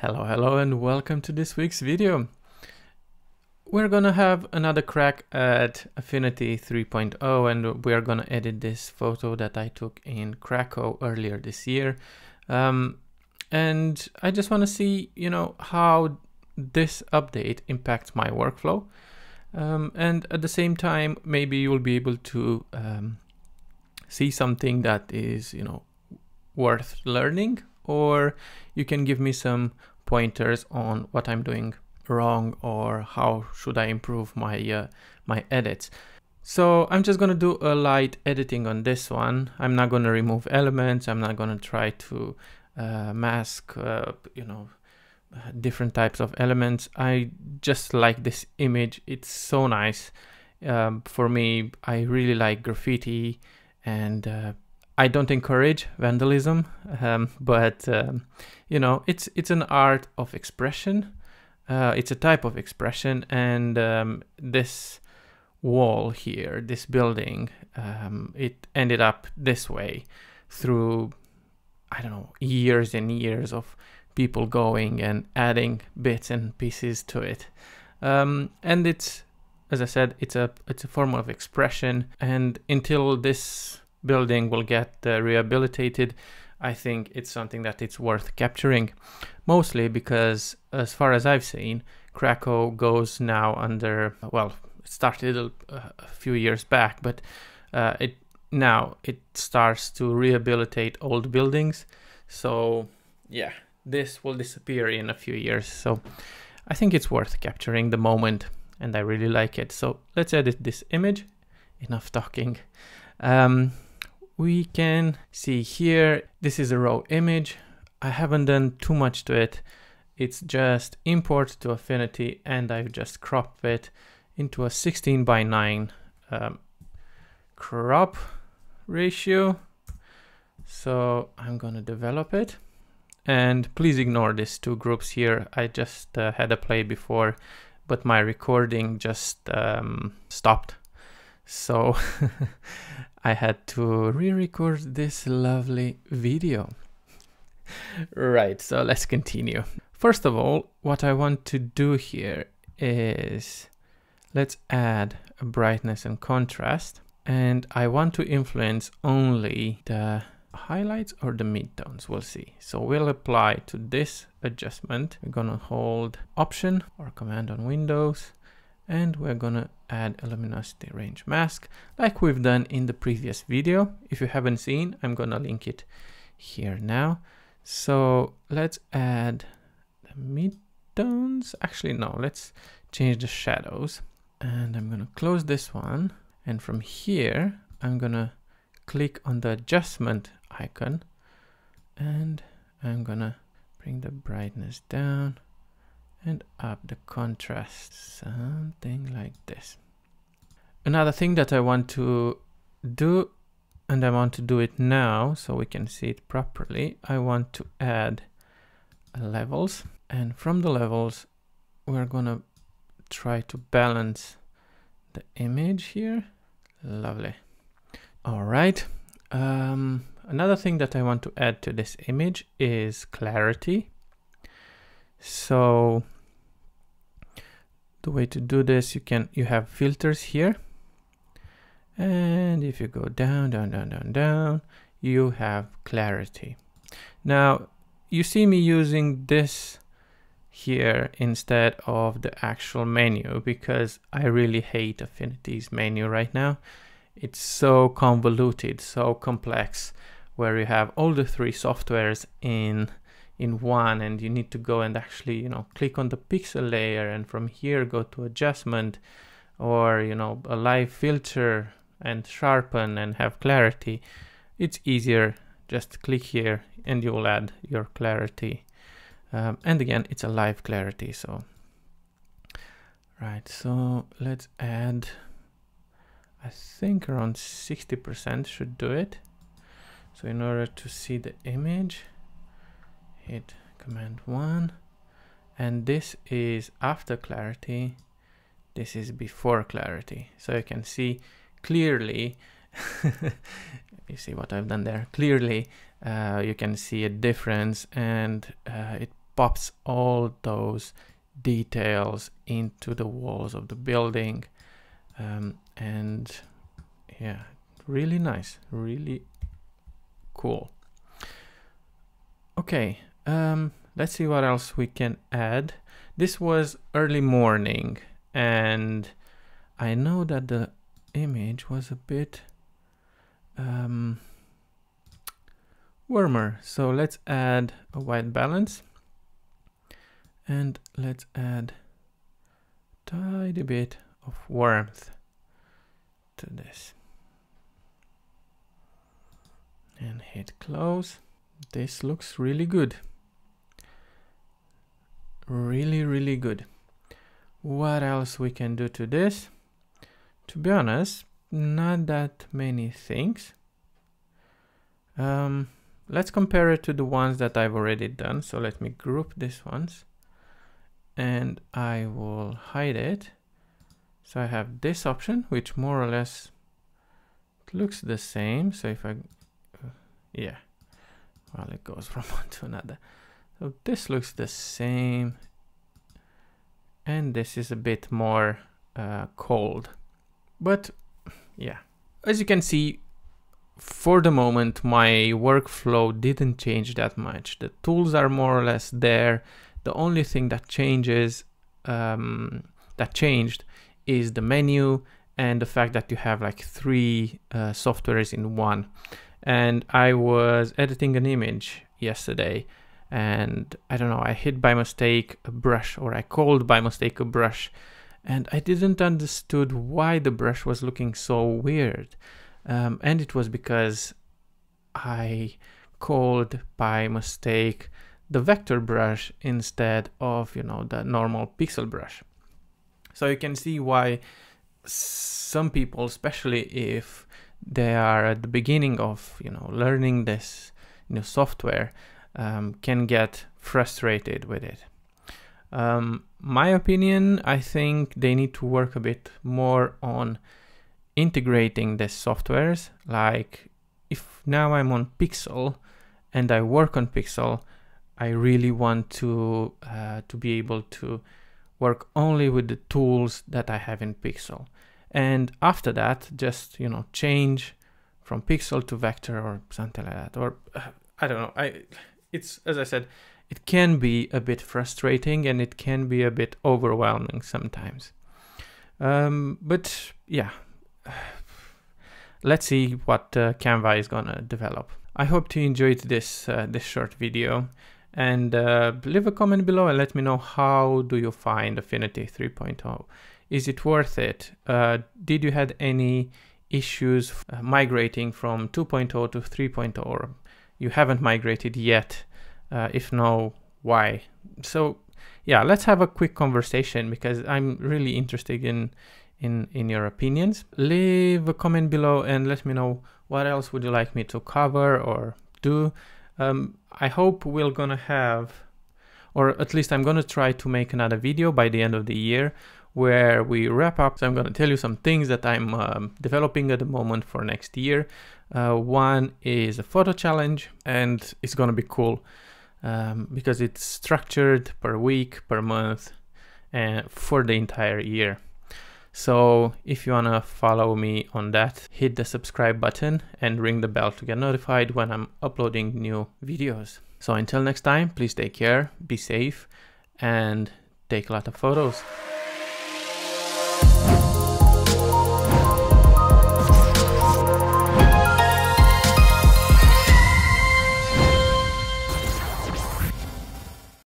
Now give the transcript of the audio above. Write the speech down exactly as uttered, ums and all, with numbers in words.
Hello, hello, and welcome to this week's video. We're gonna have another crack at Affinity three point oh, and we're gonna edit this photo that I took in Krakow earlier this year. Um, and I just wanna see, you know, how this update impacts my workflow. Um, and at the same time, maybe you'll be able to um, see something that is, you know, worth learning, or you can give me some pointers on what I'm doing wrong or how should I improve my uh, my edits. So I'm just gonna do a light editing on this one. I'm not gonna remove elements. I'm not gonna try to uh, mask, uh, you know, different types of elements. I just like this image. It's so nice. Um, for me, I really like graffiti, and uh, I don't encourage vandalism, um, but um, you know, it's it's an art of expression. Uh, it's a type of expression, and um, this wall here, this building, um, it ended up this way through, I don't know, years and years of people going and adding bits and pieces to it. Um, and it's, as I said, it's a it's a form of expression. And until this building will get uh, rehabilitated, I think it's something that it's worth capturing, mostly because as far as I've seen, Krakow goes now under, well, it started a, a few years back, but uh, it now it starts to rehabilitate old buildings. So yeah, this will disappear in a few years. So I think it's worth capturing the moment, and I really like it. So let's edit this image. Enough talking. Um, we can see here, this is a raw image. I haven't done too much to it. It's just import to Affinity, and I've just cropped it into a sixteen by nine um, crop ratio. So I'm gonna develop it, and please ignore these two groups here. I just uh, had a play before, but my recording just um, stopped. So I had to re-record this lovely video. Right, so let's continue. First of all, what I want to do here is let's add a brightness and contrast, and I want to influence only the highlights or the midtones, we'll see. So we'll apply to this adjustment. We're gonna hold Option or Command on Windows, and we're gonna add a luminosity range mask like we've done in the previous video. If you haven't seen, I'm gonna link it here now. So let's add the midtones. Actually, no, let's change the shadows, and I'm gonna close this one. And from here, I'm gonna click on the adjustment icon, and I'm gonna bring the brightness down and up the contrast, something like this. Another thing that I want to do, and I want to do it now so we can see it properly, I want to add levels, and from the levels, we're gonna try to balance the image here. Lovely. All right, um, another thing that I want to add to this image is clarity. So the way to do this, you can you have filters here, and if you go down, down, down, down, down, you have clarity. Now you see me using this here instead of the actual menu, because I really hate Affinity's menu right now. It's so convoluted, so complex, where you have all the three softwares in in one, and you need to go and actually, you know, click on the pixel layer, and from here go to adjustment, or, you know, a live filter and sharpen and have clarity. It's easier, just click here and you will add your clarity. Um, and again, it's a live clarity. So right, so let's add, I think around sixty percent should do it. So in order to see the image, hit Command one, and this is after clarity, this is before clarity, so you can see clearly you see what I've done there, clearly uh, you can see a difference, and uh, it pops all those details into the walls of the building. Um, and yeah, really nice, really cool. Okay, um, let's see what else we can add. This was early morning, and I know that the image was a bit um, warmer. So let's add a white balance, and let's add a tiny bit of warmth to this. And hit close. This looks really good. Really, really good. What else we can do to this? To be honest, not that many things. Um, let's compare it to the ones that I've already done. So let me group these ones, and I will hide it. So I have this option, which more or less looks the same. So if I, uh, yeah, well, it goes from one to another. So this looks the same, and this is a bit more uh, cold. But yeah, as you can see, for the moment, my workflow didn't change that much. The tools are more or less there. The only thing that changes, um, that changed is the menu and the fact that you have like three uh, softwares in one. And I was editing an image yesterday, and I don't know, I hit by mistake a brush, or I called by mistake a brush, and I didn't understood why the brush was looking so weird. Um, and it was because I called by mistake the vector brush instead of, you know, the normal pixel brush. So you can see why some people, especially if they are at the beginning of, you know, learning this new software, um, can get frustrated with it. Um, my opinion, I think they need to work a bit more on integrating these softwares. Like if now I'm on Pixel and I work on Pixel, I really want to, uh, to be able to work only with the tools that I have in Pixel. And after that, just, you know, change from Pixel to Vector or something like that. Or uh, I don't know, I, it's, as I said, it can be a bit frustrating, and it can be a bit overwhelming sometimes. Um, but yeah, let's see what uh, Canva is gonna develop. I hope you enjoyed this, uh, this short video, and uh, leave a comment below and let me know, how do you find Affinity three point oh? Is it worth it? Uh, did you had any issues uh, migrating from two point oh to three point oh, or you haven't migrated yet? Uh, if no, why? So yeah, let's have a quick conversation, because I'm really interested in in in your opinions. Leave a comment below and let me know what else would you like me to cover or do. um, I hope we're gonna have, or at least I'm gonna try to make another video by the end of the year where we wrap up. So I'm gonna tell you some things that I'm um, developing at the moment for next year. Uh, one is a photo challenge, and it's gonna be cool um, because it's structured per week, per month, and for the entire year. So if you wanna follow me on that, hit the subscribe button and ring the bell to get notified when I'm uploading new videos. So until next time, please take care, be safe, and take a lot of photos.